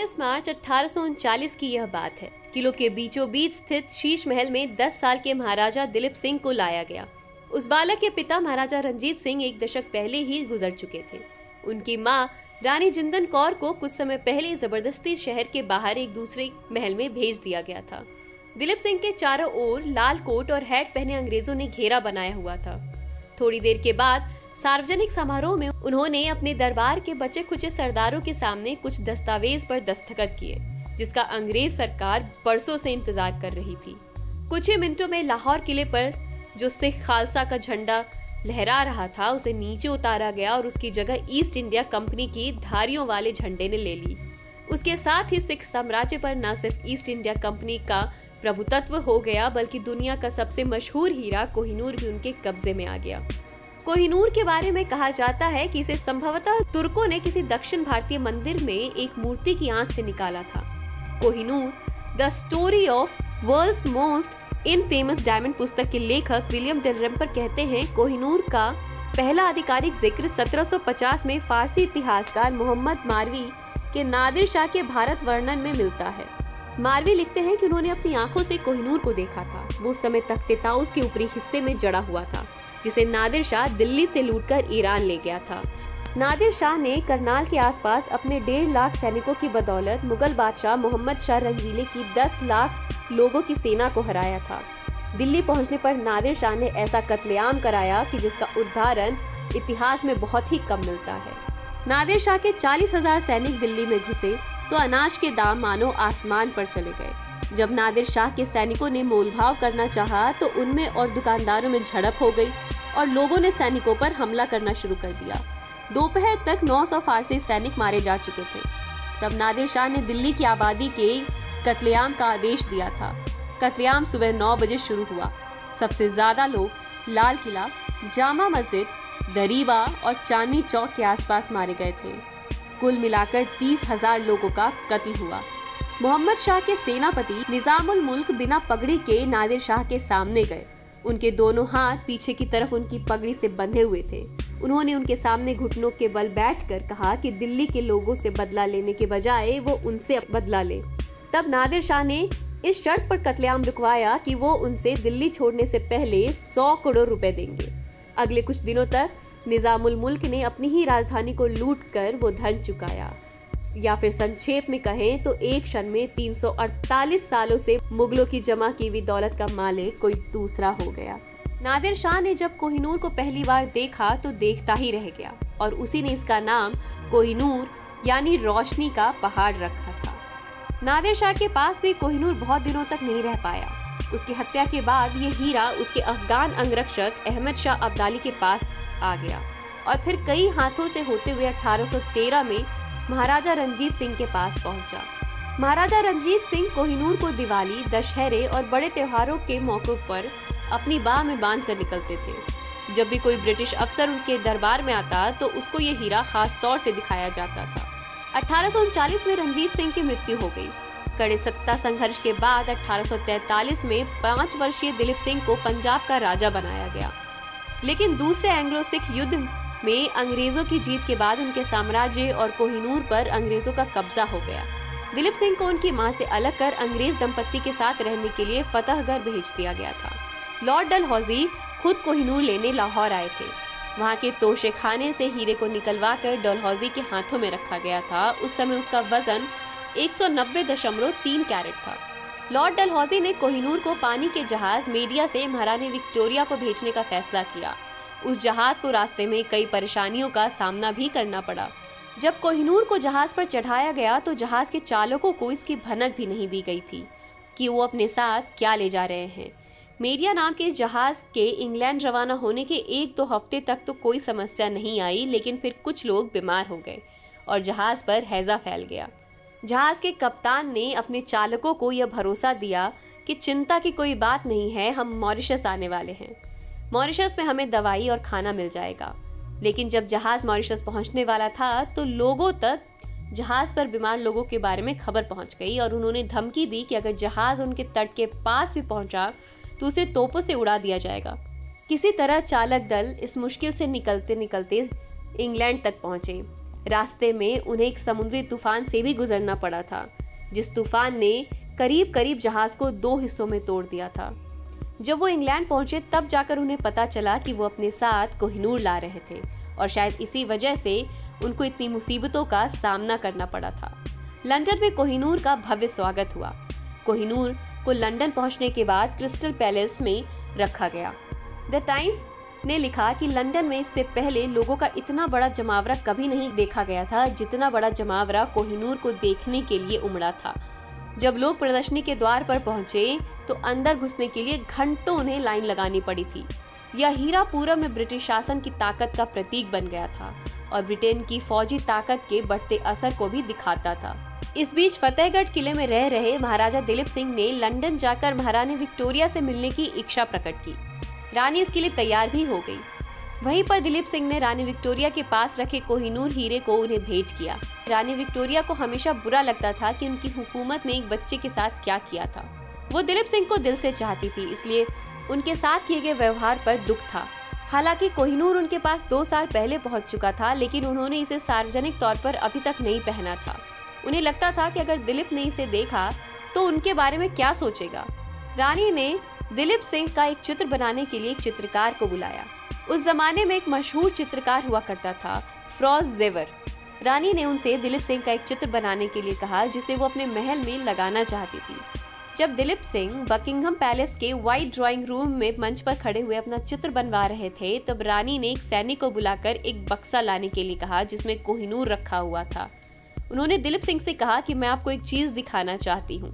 31 मार्च 1839 की यह बात है। किलों के बीचों बीच स्थित शीश महल में 10 साल के महाराजा दिलीप सिंह को लाया गया। उस बालक के पिता महाराजा रंजीत सिंह एक दशक पहले ही गुजर चुके थे। उनकी मां रानी जिंदन कौर को कुछ समय पहले जबरदस्ती शहर के बाहर एक दूसरे महल में भेज दिया गया था। दिलीप सिंह के चारों ओर लाल कोट और हैट पहने अंग्रेजों ने घेरा बनाया हुआ था। थोड़ी देर के बाद सार्वजनिक समारोह में उन्होंने अपने दरबार के बचे खुचे सरदारों के सामने कुछ दस्तावेज पर दस्तखत किए, जिसका अंग्रेज सरकार बरसों से इंतजार कर रही थी। कुछ ही मिनटों में लाहौर किले पर जो सिख खालसा का झंडा लहरा रहा था, उसे नीचे उतारा गया और उसकी जगह ईस्ट इंडिया कंपनी की धारियों वाले झंडे ने ले ली। उसके साथ ही सिख साम्राज्य पर न सिर्फ ईस्ट इंडिया कंपनी का प्रभुत्व हो गया, बल्कि दुनिया का सबसे मशहूर हीरा कोहिनूर भी उनके कब्जे में आ गया। कोहिनूर के बारे में कहा जाता है कि इसे संभवतः तुर्कों ने किसी दक्षिण भारतीय मंदिर में एक मूर्ति की आंख से निकाला था। Kohinoor the story of world's most in famous diamond पुस्तक के लेखक विलियम डेलरिम्पल कहते हैं, कोहिनूर का पहला आधिकारिक जिक्र 1750 में फारसी इतिहासकार मोहम्मद मारवी के नादिर शाह के भारत वर्णन में मिलता है। मारवी लिखते हैं कि उन्होंने अपनी आंखों से कोहिनूर को देखा था। वो उस समय तख्त-ए-ताऊस के ऊपरी हिस्से में जड़ा हुआ था, जिसे नादिर शाह दिल्ली से लूटकर ईरान ले गया था। नादिर शाह ने करनाल के आसपास अपने 1.5 लाख सैनिकों की बदौलत मुगल बादशाह मोहम्मद शाह रंगीले की 10 लाख लोगों की सेना को हराया था। दिल्ली पहुंचने पर नादिर शाह ने ऐसा कत्लेआम कराया कि जिसका उदाहरण इतिहास में बहुत ही कम मिलता है। नादिर शाह के 40,000 सैनिक दिल्ली में घुसे तो अनाज के दाम मानो आसमान पर चले गए। जब नादिर शाह के सैनिकों ने मोलभाव करना चाहा तो उनमें और दुकानदारों में झड़प हो गई और लोगों ने सैनिकों पर हमला करना शुरू कर दिया। दोपहर तक 900 फारसी सैनिक मारे जा चुके थे। तब नादिर शाह ने दिल्ली की आबादी के कत्लेआम का आदेश दिया था। कत्लेआम सुबह 9 बजे शुरू हुआ। सबसे ज्यादा लोग लाल किला, जामा मस्जिद, दरीवा और चांदनी चौक के आसपास मारे गए थे। कुल मिलाकर 30,000 लोगों का कत्ल हुआ। मोहम्मद शाह के सेनापति निजामुल मुल्क बिना पगड़ी के नादिर शाह के सामने गए। उनके दोनों हाथ पीछे की तरफ उनकी पगड़ी से बंधे हुए थे। उन्होंने उनके सामने घुटनों के बल बैठकर कहा कि दिल्ली के लोगों से बदला लेने के बजाय वो उनसे बदला ले। तब नादिर शाह ने इस शर्त पर कत्लेआम रुकवाया कि वो उनसे दिल्ली छोड़ने से पहले 100 करोड़ रुपए देंगे। अगले कुछ दिनों तक निजामुल मुल्क ने अपनी ही राजधानी को लूटकर वो धन चुकाया, या फिर संक्षेप में कहें तो एक क्षण में 348 सालों से मुगलों की जमा की हुई दौलत का मालिक कोई दूसरा हो गया। नादिर शाह ने जब कोहिनूर को पहली बार देखा तो देखता ही रह गया और उसी ने इसका नाम कोहिनूर यानी रोशनी का पहाड़ रखा था। नादिर शाह के पास भी कोहिनूर बहुत दिनों तक नहीं रह पाया। उसकी हत्या के बाद ये हीरा उसके अफगान अंगरक्षक अहमद शाह अब्दाली के पास आ गया और फिर कई हाथों से होते हुए 1813 में महाराजा रंजीत सिंह के पास पहुंचा। महाराजा रंजीत सिंह कोहिनूर को दिवाली, दशहरे और बड़े त्योहारों के मौकों पर अपनी बाह में बांध कर निकलते थे। जब भी कोई ब्रिटिश अफसर उनके दरबार में आता तो उसको ये हीरा खास तौर से दिखाया जाता था। 1839 में रंजीत सिंह की मृत्यु हो गई। कड़े सत्ता संघर्ष के बाद 1843 में 5 वर्षीय दिलीप सिंह को पंजाब का राजा बनाया गया, लेकिन दूसरे एंग्लो सिख युद्ध में अंग्रेजों की जीत के बाद उनके साम्राज्य और कोहिनूर पर अंग्रेजों का कब्जा हो गया। दिलीप सिंह को उनकी मां से अलग कर अंग्रेज दंपत्ति के साथ रहने के लिए फतहगढ़ भेज दिया गया था। लॉर्ड डलहौजी खुद कोहिनूर लेने लाहौर आए थे। वहां के तोशे खाने से हीरे को निकलवा कर डलहौजी के हाथों में रखा गया था। उस समय उसका वजन 190.3 कैरेट था। लॉर्ड डलहौजी ने कोहिनूर को पानी के जहाज मेडिया से महारानी विक्टोरिया को भेजने का फैसला किया। उस जहाज को रास्ते में कई परेशानियों का सामना भी करना पड़ा। जब कोहिनूर को जहाज पर चढ़ाया गया तो जहाज के चालकों को इसकी भनक भी नहीं दी गई थी कि वो अपने साथ क्या ले जा रहे हैं। मेरिया नाम के जहाज के इंग्लैंड रवाना होने के 1-2 हफ्ते तक तो कोई समस्या नहीं आई, लेकिन फिर कुछ लोग बीमार हो गए और जहाज पर हैजा फैल गया। जहाज के कप्तान ने अपने चालकों को यह भरोसा दिया कि चिंता की कोई बात नहीं है, हम मॉरिशस आने वाले हैं, मॉरिशस में हमें दवाई और खाना मिल जाएगा। लेकिन जब जहाज मॉरिशस पहुंचने वाला था तो लोगों तक जहाज पर बीमार लोगों के बारे में खबर पहुंच गई और उन्होंने धमकी दी कि अगर जहाज उनके तट के पास भी पहुंचा तो उसे तोपों से उड़ा दिया जाएगा। किसी तरह चालक दल इस मुश्किल से निकलते निकलते इंग्लैंड तक पहुंचे। रास्ते में उन्हें एक समुद्री तूफान से भी गुजरना पड़ा था, जिस तूफान ने करीब करीब जहाज को दो हिस्सों में तोड़ दिया था। जब वो इंग्लैंड पहुंचे तब जाकर उन्हें पता चला कि वो अपने साथ कोहिनूर ला रहे थे और शायद इसी वजह से उनको इतनी मुसीबतों का सामना करना पड़ा था। लंदन में कोहिनूर का भव्य स्वागत हुआ। कोहिनूर को लंदन पहुंचने के बाद क्रिस्टल पैलेस में रखा गया। द टाइम्स ने लिखा कि लंदन में इससे पहले लोगों का इतना बड़ा जमावड़ा कभी नहीं देखा गया था, जितना बड़ा जमावड़ा कोहिनूर को देखने के लिए उमड़ा था। जब लोग प्रदर्शनी के द्वार पर पहुंचे तो अंदर घुसने के लिए घंटों उन्हें लाइन लगानी पड़ी थी। यह हीरा पूर्व में ब्रिटिश शासन की ताकत का प्रतीक बन गया था और ब्रिटेन की फौजी ताकत के बढ़ते असर को भी दिखाता था। इस बीच फतेहगढ़ किले में रह रहे महाराजा दिलीप सिंह ने लंदन जाकर महारानी विक्टोरिया से मिलने की इच्छा प्रकट की। रानी इसके लिए तैयार भी हो गई। वहीं पर दिलीप सिंह ने रानी विक्टोरिया के पास रखे कोहिनूर हीरे को उन्हें भेंट किया। रानी विक्टोरिया को हमेशा बुरा लगता था कि उनकी हुकूमत ने एक बच्चे के साथ क्या किया था। वो दिलीप सिंह को दिल से चाहती थी, इसलिए उनके साथ किए गए व्यवहार पर दुख था। हालांकि कोहिनूर उनके पास 2 साल पहले पहुंच चुका था, लेकिन उन्होंने इसे सार्वजनिक तौर पर अभी तक नहीं पहना था। उन्हें लगता था कि अगर दिलीप ने इसे देखा तो उनके बारे में क्या सोचेगा। रानी ने दिलीप सिंह का एक चित्र बनाने के लिए एक चित्रकार को बुलाया। उस जमाने में एक मशहूर चित्रकार हुआ करता था, फ्रॉज जेवर। रानी ने उनसे दिलीप सिंह का एक चित्र बनाने के लिए कहा, जिसे वो अपने महल में लगाना चाहती थी। जब दिलीप सिंह बकिंगह पैलेस के वाइट ड्राइंग रूम में मंच पर खड़े हुए अपना चित्र बनवा रहे थे, तब रानी ने एक सैनिक को बुलाकर एक बक्सा लाने के लिए कहा, जिसमें कोहिनूर रखा हुआ था। उन्होंने दिलीप सिंह से कहा कि मैं आपको एक चीज दिखाना चाहती हूँ।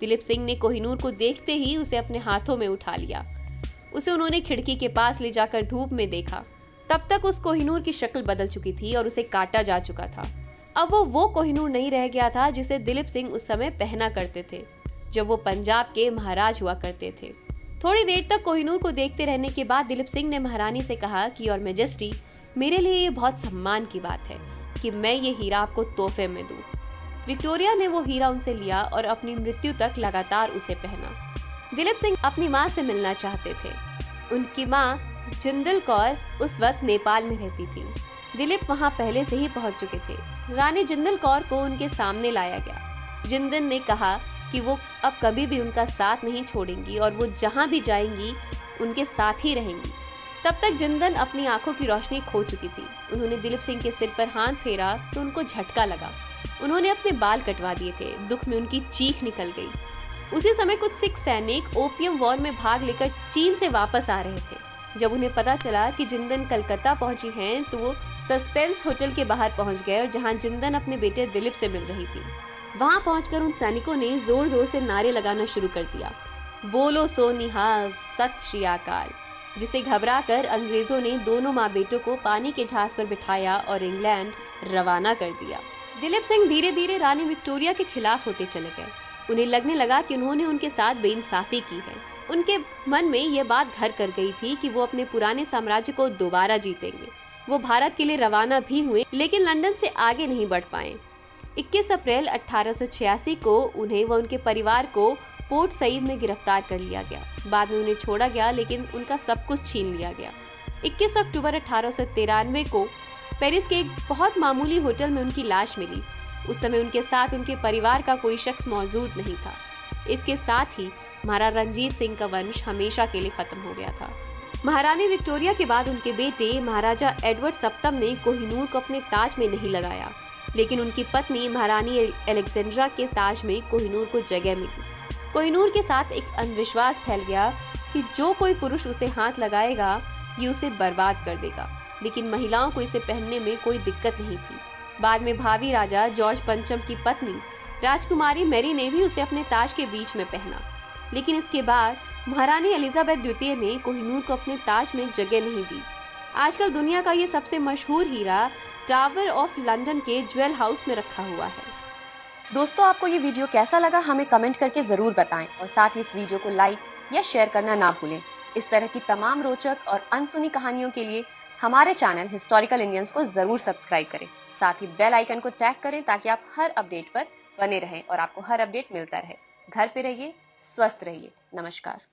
दिलीप सिंह ने कोहिनूर को देखते ही उसे अपने हाथों में उठा लिया। उसे उन्होंने खिड़की के पास ले जाकर धूप में देखा। तब तक उस कोहिनूर की शक्ल बदल चुकी थी और उसे काटा जा चुका था। अब वो कोहिनूर नहीं रह गया था जिसे दिलीप सिंह उस समय पहना करते थे, जब वो पंजाब के महाराज हुआ करते थे। थोड़ी देर तक कोहिनूर को देखते रहने के बाद दिलीप सिंह ने महारानी से कहा कि योर मैजेस्टी, मेरे लिए ये बहुत सम्मान की बात है कि मैं ये हीरा आपको तोहफे में दूँ। विक्टोरिया ने वो हीरा उनसे लिया और अपनी मृत्यु तक लगातार उसे पहना। दिलीप सिंह अपनी माँ से मिलना चाहते थे। उनकी माँ जिंदन कौर उस वक्त नेपाल में रहती थी। दिलीप वहाँ पहले से ही पहुँच चुके थे। रानी जिंदन कौर को उनके सामने लाया गया। जिंदन ने कहा कि वो अब कभी भी उनका साथ नहीं छोड़ेंगी और वो जहाँ भी जाएंगी उनके साथ ही रहेंगी। तब तक जिंदन अपनी आंखों की रोशनी खो चुकी थी। उन्होंने दिलीप सिंह के सिर पर हाथ फेरा तो उनको झटका लगा। उन्होंने अपने बाल कटवा दिए थे। दुख में उनकी चीख निकल गई। उसी समय कुछ सिख सैनिक ओपियम वॉर में भाग लेकर चीन से वापस आ रहे थे। जब उन्हें पता चला कि जिंदन कलकत्ता पहुंची हैं, तो वो सस्पेंस होटल के बाहर पहुंच गए और जहां जिंदन अपने बेटे दिलीप से मिल रही थी। वहां पहुंचकर उन सैनिकों ने जोर जोर से नारे लगाना शुरू कर दिया, बोलो सो निहाल, सत श्री अकाल, जिसे घबरा कर अंग्रेजों ने दोनों माँ बेटों को पानी के जहाज पर बिठाया और इंग्लैंड रवाना कर दिया। दिलीप सिंह धीरे धीरे रानी विक्टोरिया के खिलाफ होते चले गए। उन्हें लगने लगा कि उन्होंने उनके साथ बेइंसाफी की है। उनके मन में यह बात घर कर गई थी कि वो अपने पुराने साम्राज्य को दोबारा जीतेंगे। वो भारत के लिए रवाना भी हुए, लेकिन लंदन से आगे नहीं बढ़ पाए। 21 अप्रैल 1886 को उन्हें व उनके परिवार को पोर्ट सईद में गिरफ्तार कर लिया गया। बाद में उन्हें छोड़ा गया, लेकिन उनका सब कुछ छीन लिया गया। 21 अक्टूबर 1893 को पेरिस के एक बहुत मामूली होटल में उनकी लाश मिली। उस समय उनके साथ उनके परिवार का कोई शख्स मौजूद नहीं था। इसके साथ ही महाराजा रंजीत सिंह का वंश हमेशा के लिए खत्म हो गया था। महारानी विक्टोरिया के बाद उनके बेटे महाराजा एडवर्ड सप्तम ने कोहिनूर को अपने ताज में नहीं लगाया, लेकिन उनकी पत्नी महारानी एलेक्जेंड्रा के ताज में कोहिनूर को जगह मिली। कोहिनूर के साथ एक अंधविश्वास फैल गया कि जो कोई पुरुष उसे हाथ लगाएगा ये उसे बर्बाद कर देगा, लेकिन महिलाओं को इसे पहनने में कोई दिक्कत नहीं थी। बाद में भावी राजा जॉर्ज पंचम की पत्नी राजकुमारी मैरी ने भी उसे अपने ताज के बीच में पहना, लेकिन इसके बाद महारानी एलिजाबैथ द्वितीय ने कोहिनूर को अपने ताज में जगह नहीं दी। आजकल दुनिया का ये सबसे मशहूर हीरा टावर ऑफ लंदन के ज्वेल हाउस में रखा हुआ है। दोस्तों, आपको ये वीडियो कैसा लगा हमें कमेंट करके जरूर बताएं और साथ ही इस वीडियो को लाइक या शेयर करना ना भूलें। इस तरह की तमाम रोचक और अनसुनी कहानियों के लिए हमारे चैनल हिस्टोरिकल इंडियंस को जरूर सब्सक्राइब करें। साथ ही बेल आइकन को टैग करें ताकि आप हर अपडेट पर बने रहें और आपको हर अपडेट मिलता रहे। घर पे रहिए, स्वस्थ रहिए। नमस्कार।